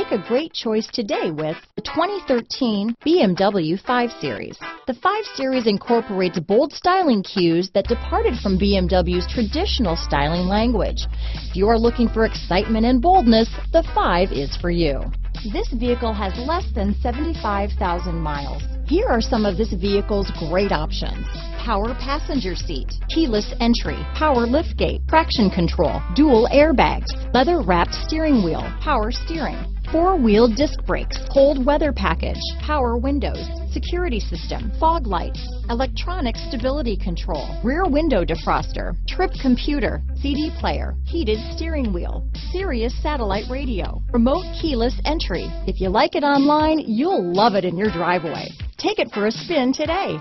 Make a great choice today with the 2013 BMW 5 Series. The 5 Series incorporates bold styling cues that departed from BMW's traditional styling language. If you are looking for excitement and boldness, the 5 is for you. This vehicle has less than 75,000 miles. Here are some of this vehicle's great options: power passenger seat, keyless entry, power liftgate, traction control, dual airbags, leather-wrapped steering wheel, power steering, four-wheel disc brakes, cold weather package, power windows, security system, fog lights, electronic stability control, rear window defroster, trip computer, CD player, heated steering wheel, Sirius satellite radio, remote keyless entry. If you like it online, you'll love it in your driveway. Take it for a spin today.